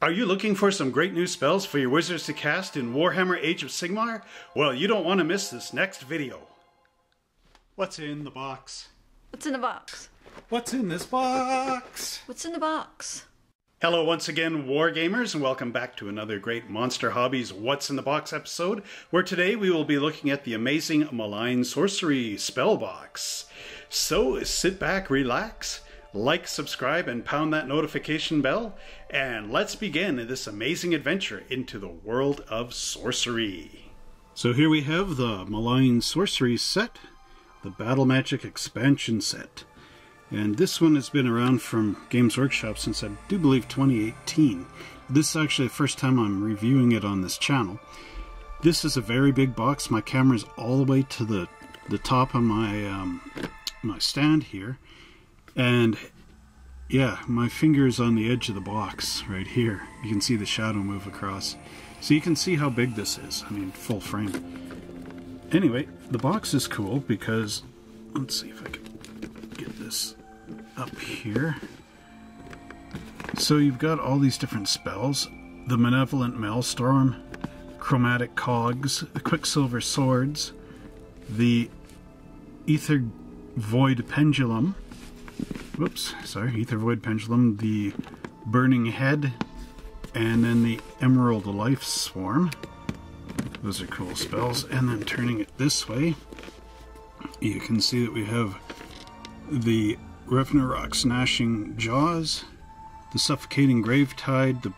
Are you looking for some great new spells for your wizards to cast in Warhammer Age of Sigmar? Well, you don't want to miss this next video. What's in the box? What's in the box? What's in this box? What's in the box? Hello once again, Wargamers, and welcome back to another great Monster Hobbies What's in the Box episode, where today we will be looking at the amazing Malign Sorcery spell box. So sit back, relax, like, subscribe, and pound that notification bell, and let's begin this amazing adventure into the world of sorcery. So here we have the Malign Sorcery set, the Battle Magic expansion set, and this one has been around from Games Workshop since, I do believe, 2018. This is actually the first time I'm reviewing it on this channel. This is a very big box. My camera's all the way to the top of my stand here. And yeah, my finger's on the edge of the box right here. You can see the shadow move across. So you can see how big this is, I mean, full frame. Anyway, the box is cool because, let's see if I can get this up here. So you've got all these different spells. The Malevolent Maelstrom, Chromatic Cogs, the Quicksilver Swords, the Aethervoid Pendulum, Aethervoid Pendulum, the Burning Head, and then the Emerald Life Swarm. Those are cool spells. And then turning it this way, you can see that we have the Revenurok's Gnashing Jaws, the Suffocating Gravetide, the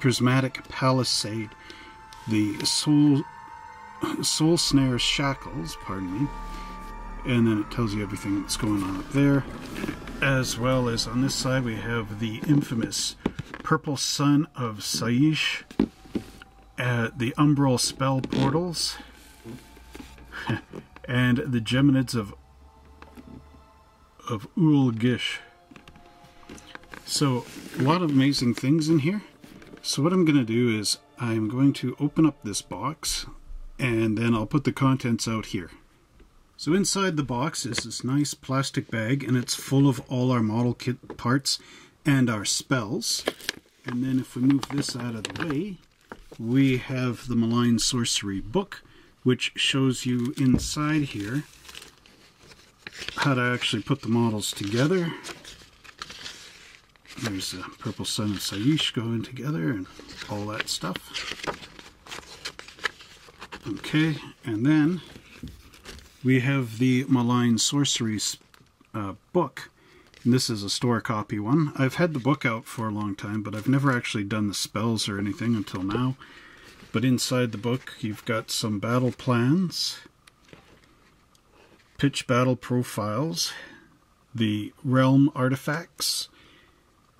Prismatic Palisade, the Soul Snare Shackles, pardon me, and then it tells you everything that's going on up there. As well as on this side we have the infamous Purple Sun of Shyish, the Umbral Spell Portals, and the Geminids of Ul Gish. So a lot of amazing things in here. So what I'm going to do is I'm going to open up this box and then I'll put the contents out here. So inside the box is this nice plastic bag, and it's full of all our model kit parts and our spells. And then if we move this out of the way, we have the Malign Sorcery book, which shows you inside here how to actually put the models together. There's the Purple Sun of Shyish going together and all that stuff. Okay, and then we have the Malign Sorcery book, and this is a store copy one. I've had the book out for a long time, but I've never actually done the spells or anything until now. But inside the book, you've got some battle plans, pitch battle profiles, the realm artifacts,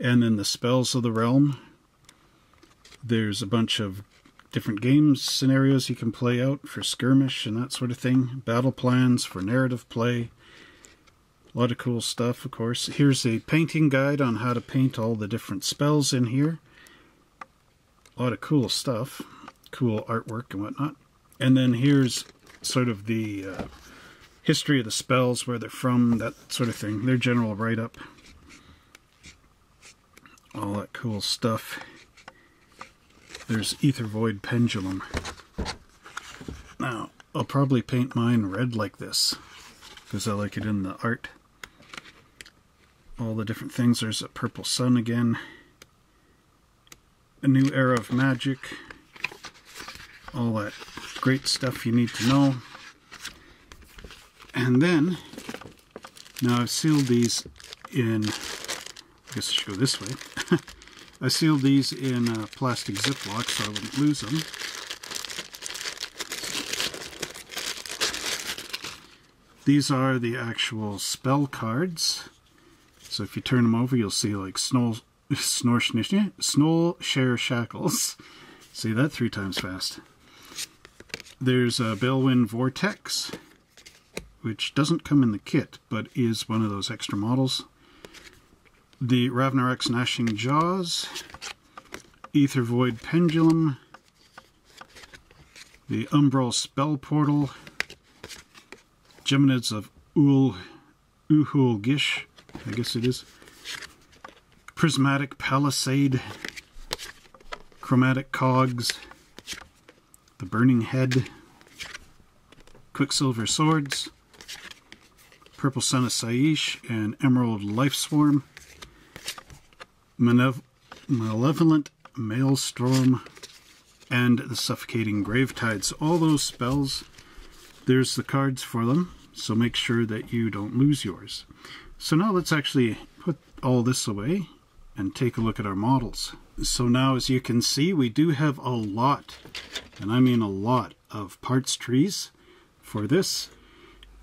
and then the spells of the realm. There's a bunch of different games scenarios you can play out for skirmish and that sort of thing. Battle plans for narrative play. A lot of cool stuff, of course. Here's a painting guide on how to paint all the different spells in here. A lot of cool stuff. Cool artwork and whatnot. And then here's sort of the history of the spells, where they're from, that sort of thing. Their general write-up. All that cool stuff. There's Aethervoid Pendulum. Now, I'll probably paint mine red like this, because I like it in the art. All the different things. There's a Purple Sun again. A New Era of Magic. All that great stuff you need to know. And then, now I've sealed these in, I guess I should go this way. I sealed these in plastic Ziploc so I wouldn't lose them. These are the actual spell cards. So if you turn them over, you'll see like Soul Snare Shackles. See that 3 times fast. There's a Balewind Vortex, which doesn't come in the kit, but is one of those extra models. The Revenurok's Gnashing Jaws, Aethervoid Pendulum, the Umbral Spell Portal, Geminids of Ul Gish, I guess it is, Prismatic Palisade, Chromatic Cogs, the Burning Head, Quicksilver Swords, Purple Sun of Shyish, and Emerald Life Swarm, Malevolent Maelstrom, and the Suffocating Gravetide. So all those spells, there's the cards for them, so make sure that you don't lose yours. So now let's actually put all this away and take a look at our models. So now, as you can see, we do have a lot, and I mean a lot, of parts trees for this,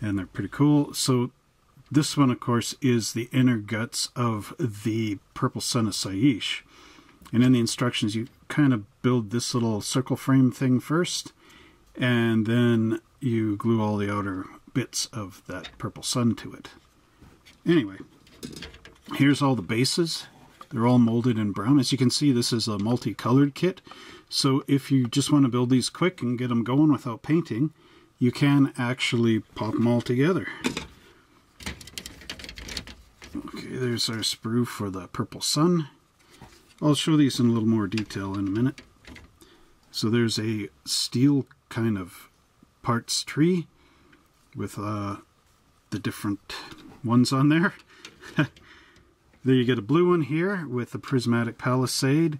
and they're pretty cool. So this one, of course, is the inner guts of the Purple Sun of Shyish. And in the instructions, you kind of build this little circle frame thing first, and then you glue all the outer bits of that purple sun to it. Anyway, here's all the bases. They're all molded in brown. As you can see, this is a multicolored kit. So if you just want to build these quick and get them going without painting, you can actually pop them all together. Okay, there's our sprue for the purple sun. I'll show these in a little more detail in a minute. So there's a steel kind of parts tree with the different ones on there. There you get a blue one here with the Prismatic Palisade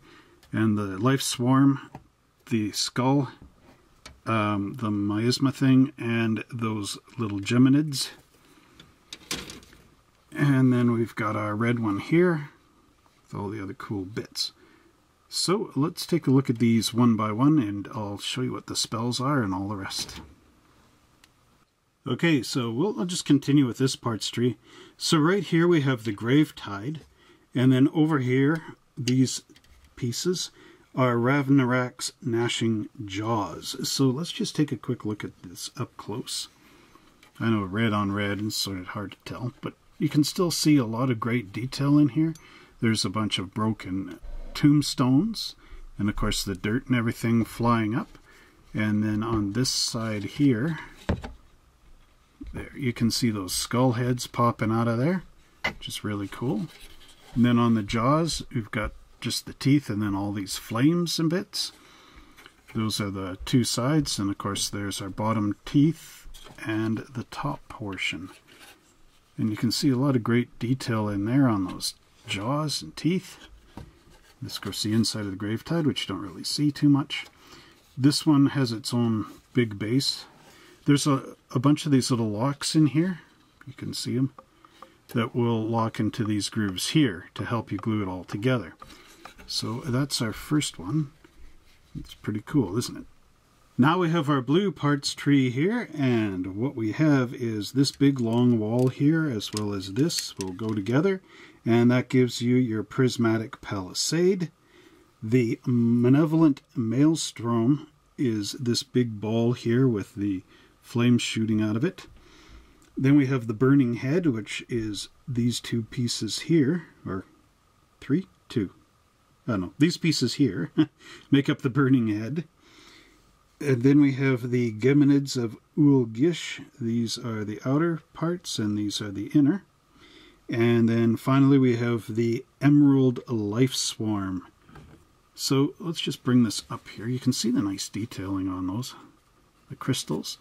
and the Life Swarm, the skull, the miasma thing, and those little Geminids. And then we've got our red one here with all the other cool bits. So let's take a look at these one by one, and I'll show you what the spells are and all the rest. Okay, so I'll just continue with this parts tree. So right here we have the Gravetide, and then over here, these pieces are Ravnarak's Gnashing Jaws. So let's just take a quick look at this up close. I know red on red is sort of hard to tell, but you can still see a lot of great detail in here. There's a bunch of broken tombstones, and of course the dirt and everything flying up. And then on this side here, there, you can see those skull heads popping out of there, which is really cool. And then on the jaws, we've got just the teeth and then all these flames and bits. Those are the two sides, and of course there's our bottom teeth and the top portion. And you can see a lot of great detail in there on those jaws and teeth. This, of course, the inside of the Gravetide, which you don't really see too much. This one has its own big base. There's a bunch of these little locks in here, you can see them, that will lock into these grooves here to help you glue it all together. So that's our first one. It's pretty cool, isn't it? Now we have our blue parts tree here, and what we have is this big long wall here, as well as this will go together, and that gives you your Prismatic Palisade. The Malevolent Maelstrom is this big ball here with the flames shooting out of it. Then we have the Burning Head, which is these two pieces here, or these pieces here make up the Burning Head. And then we have the Geminids of Ul Gish. These are the outer parts, and these are the inner. And then finally we have the Emerald Life Swarm. So let's just bring this up here. You can see the nice detailing on those, the crystals.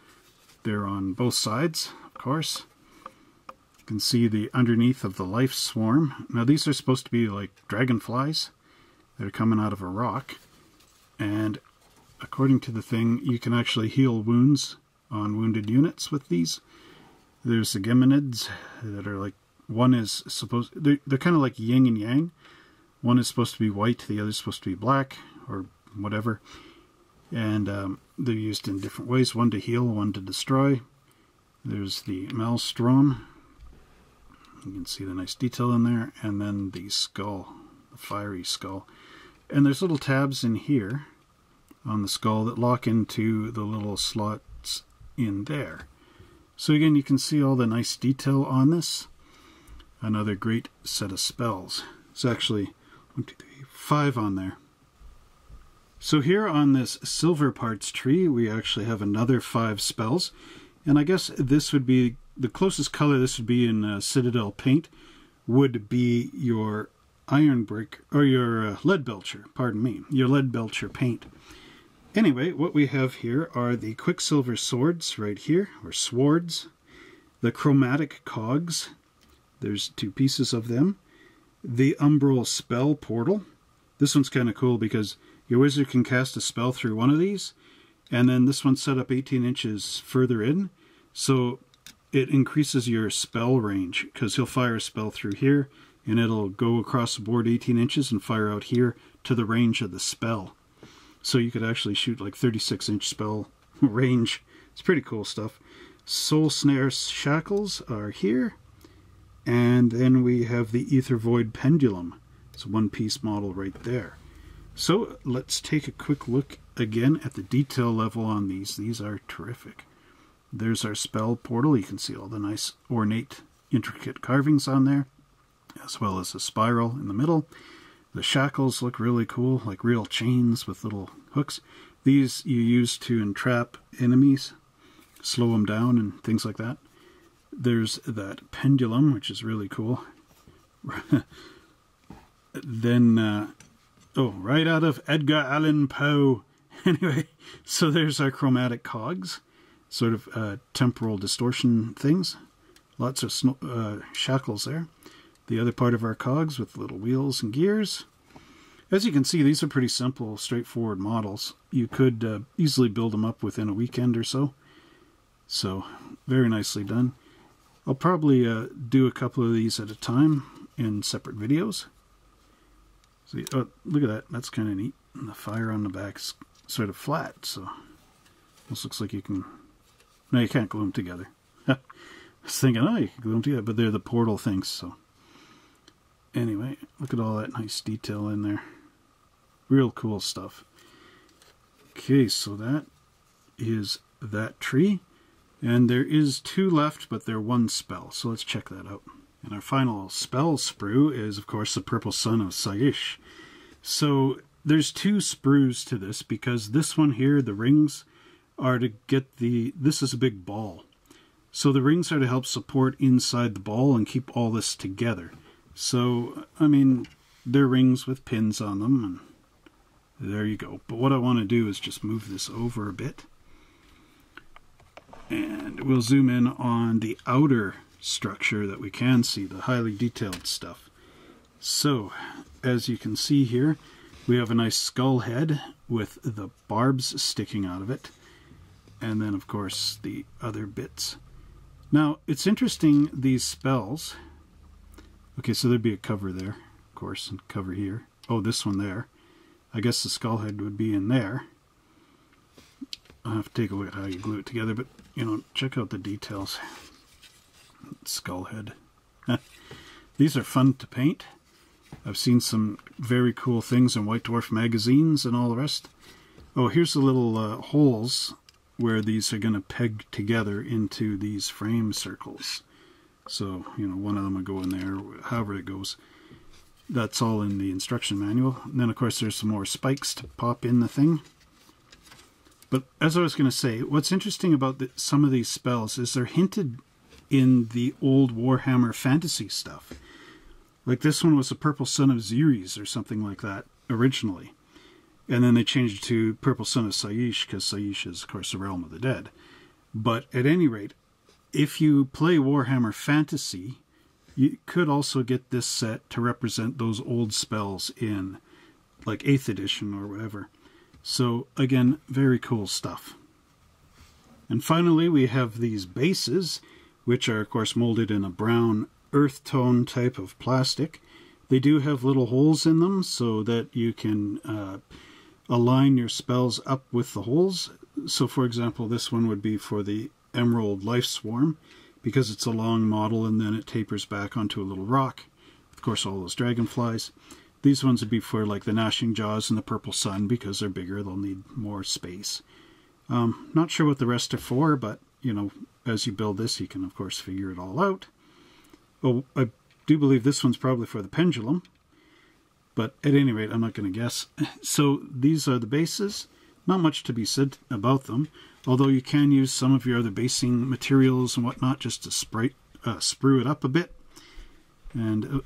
They're on both sides, of course. You can see the underneath of the Life Swarm. Now these are supposed to be like dragonflies. They're coming out of a rock. And according to the thing, you can actually heal wounds on wounded units with these. There's the Geminids that are like, one is supposed, they're kind of like yin and yang. One is supposed to be white, the other is supposed to be black, or whatever. And they're used in different ways, one to heal, one to destroy. There's the Maelstrom. You can see the nice detail in there. And then the skull, the fiery skull. And there's little tabs in here on the skull that lock into the little slots in there. So again, you can see all the nice detail on this. Another great set of spells. It's actually 5 on there. So here on this silver parts tree, we actually have another 5 spells. And I guess this would be, the closest color this would be in Citadel paint, would be your Leadbelcher, pardon me, your Leadbelcher paint. Anyway, what we have here are the Quicksilver Swords right here, or Swords, the Chromatic Cogs, there's two pieces of them, the Umbral Spell Portal. This one's kind of cool because your wizard can cast a spell through one of these, and then this one's set up 18 inches further in, so it increases your spell range, because he'll fire a spell through here, and it'll go across the board 18 inches and fire out here to the range of the spell. So you could actually shoot like 36-inch spell range. It's pretty cool stuff. Soul Snare Shackles are here. And then we have the Aethervoid Pendulum. It's a one-piece model right there. So let's take a quick look again at the detail level on these. These are terrific. There's our spell portal. You can see all the nice, ornate, intricate carvings on there, as well as a spiral in the middle. The shackles look really cool, like real chains with little hooks. These you use to entrap enemies, slow them down, and things like that. There's that pendulum, which is really cool. Then, oh, right out of Edgar Allan Poe. Anyway, so there's our chromatic cogs, sort of temporal distortion things. Lots of shackles there. The other part of our cogs with little wheels and gears. As you can see, these are pretty simple, straightforward models. You could easily build them up within a weekend or so. So, very nicely done. I'll probably do a couple of these at a time in separate videos. See, oh, look at that. That's kind of neat. And the fire on the back's sort of flat, so this looks like you can... No, you can't glue them together. I was thinking, oh, you can glue them together, but they're the portal things, so... Anyway, look at all that nice detail in there. Real cool stuff. Okay, so that is that tree. And there is two left, but they're one spell, so let's check that out. And our final spell sprue is, of course, the Purple Sun of Shyish. So there's two sprues to this, because this one here, the rings, are to get the... This is a big ball. So the rings are to help support inside the ball and keep all this together. So, I mean, they're rings with pins on them, and there you go. But what I want to do is just move this over a bit. And we'll zoom in on the outer structure that we can see, the highly detailed stuff. So, as you can see here, we have a nice skull head with the barbs sticking out of it. And then, of course, the other bits. Now, it's interesting, these spells... Okay, so there'd be a cover there, of course, and cover here. Oh, this one there. I guess the skull head would be in there. I'll have to take a look at how you glue it together, but, you know, check out the details. Skull head. These are fun to paint. I've seen some very cool things in White Dwarf magazines and all the rest. Oh, here's the little holes where these are going to peg together into these frame circles. So, you know, one of them would go in there, however it goes. That's all in the instruction manual. And then, of course, there's some more spikes to pop in the thing. But as I was going to say, what's interesting about some of these spells is they're hinted in the old Warhammer Fantasy stuff. Like this one was the Purple Sun of Ziris or something like that originally. And then they changed it to Purple Sun of Shyish because Shyish is, of course, the realm of the dead. But at any rate... If you play Warhammer Fantasy, you could also get this set to represent those old spells in, like, 8th edition or whatever. So, again, very cool stuff. And finally, we have these bases, which are, of course, molded in a brown earth tone type of plastic. They do have little holes in them so that you can align your spells up with the holes. So, for example, this one would be for the Emerald Life Swarm, because it's a long model and then it tapers back onto a little rock. Of course, all those dragonflies. These ones would be for like the Gnashing Jaws and the Purple Sun, because they're bigger, they'll need more space. Not sure what the rest are for, but, you know, as you build this, you can, of course, figure it all out. Oh, I do believe this one's probably for the pendulum, but at any rate, I'm not going to guess. So these are the bases. Not much to be said about them, although you can use some of your other basing materials and whatnot just to sprue it up a bit. And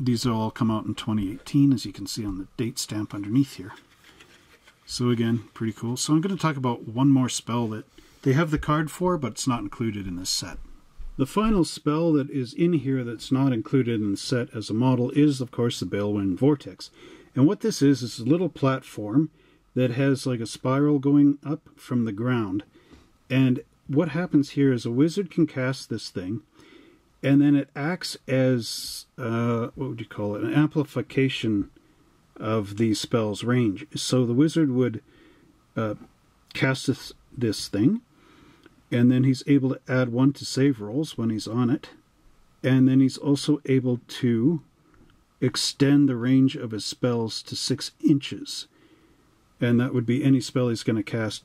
These all come out in 2018, as you can see on the date stamp underneath here. So again, pretty cool. So I'm going to talk about one more spell that they have the card for, but it's not included in this set. The final spell that is in here that's not included in the set as a model is, of course, the Balewind Vortex. And what this is a little platform that has like a spiral going up from the ground. And what happens here is a wizard can cast this thing, and then it acts as, what would you call it, an amplification of the spell's range. So the wizard would cast this thing, and then he's able to add 1 to save rolls when he's on it, and then he's also able to extend the range of his spells to 6 inches. And that would be any spell he's going to cast,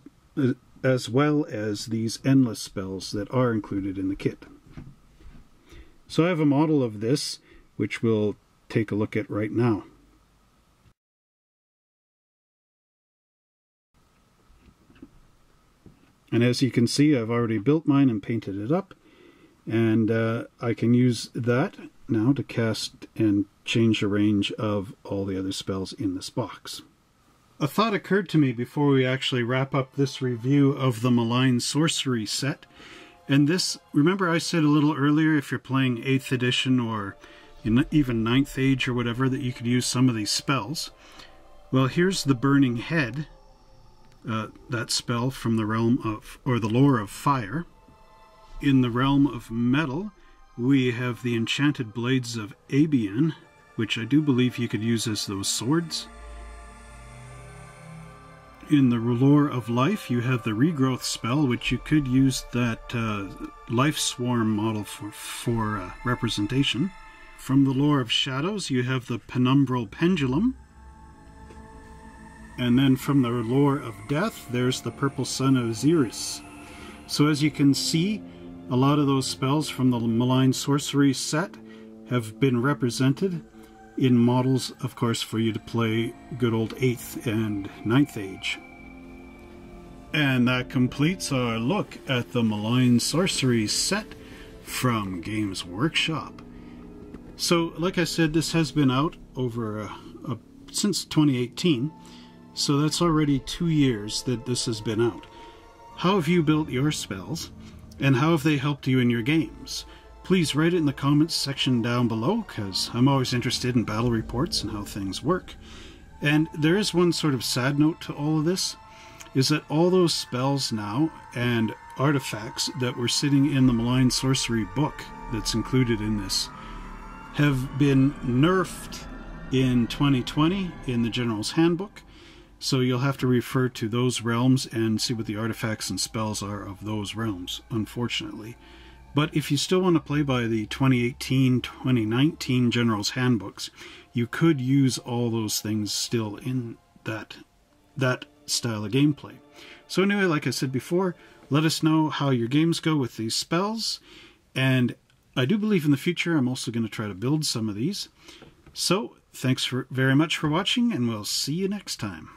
as well as these endless spells that are included in the kit. So I have a model of this, which we'll take a look at right now. And as you can see, I've already built mine and painted it up. And I can use that now to cast and change the range of all the other spells in this box. A thought occurred to me before we actually wrap up this review of the Malign Sorcery set. And this, remember I said a little earlier, if you're playing 8th edition or even 9th Age or whatever, that you could use some of these spells. Well, here's the Burning Head, that spell from the realm of, or the Lore of Fire. In the realm of metal, we have the Enchanted Blades of Abian, which I do believe you could use as those swords. In the Lore of Life, you have the Regrowth spell, which you could use that Life Swarm model for representation. From the Lore of Shadows, you have the Penumbral Pendulum. And then from the Lore of Death, there's the Purple Sun of Ziris. So as you can see, a lot of those spells from the Malign Sorcery set have been represented in models, of course, for you to play good old 8th and 9th Age. And that completes our look at the Malign Sorcery set from Games Workshop. So, like I said, this has been out over since 2018, so that's already 2 years that this has been out. How have you built your spells, and how have they helped you in your games? Please write it in the comments section down below, because I'm always interested in battle reports and how things work. And there is one sort of sad note to all of this, is that all those spells now and artifacts that were sitting in the Malign Sorcery book that's included in this have been nerfed in 2020 in the General's Handbook. So you'll have to refer to those realms and see what the artifacts and spells are of those realms, unfortunately. But if you still want to play by the 2018-2019 General's Handbooks, you could use all those things still in that style of gameplay. So anyway, like I said before, let us know how your games go with these spells. And I do believe in the future I'm also going to try to build some of these. So thanks very much for watching, and we'll see you next time.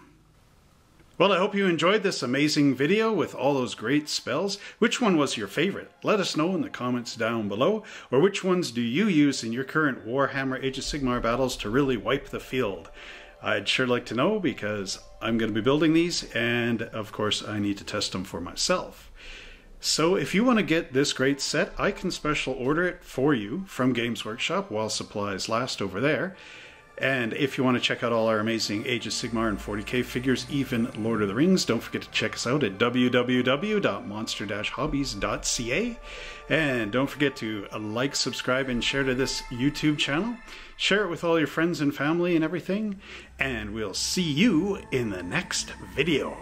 Well, I hope you enjoyed this amazing video with all those great spells. Which one was your favorite? Let us know in the comments down below. Or which ones do you use in your current Warhammer Age of Sigmar battles to really wipe the field? I'd sure like to know, because I'm going to be building these, and of course I need to test them for myself. So if you want to get this great set, I can special order it for you from Games Workshop while supplies last over there. And if you want to check out all our amazing Age of Sigmar and 40k figures, even Lord of the Rings, don't forget to check us out at www.monster-hobbies.ca. And don't forget to like, subscribe, and share to this YouTube channel. Share it with all your friends and family and everything. And we'll see you in the next video.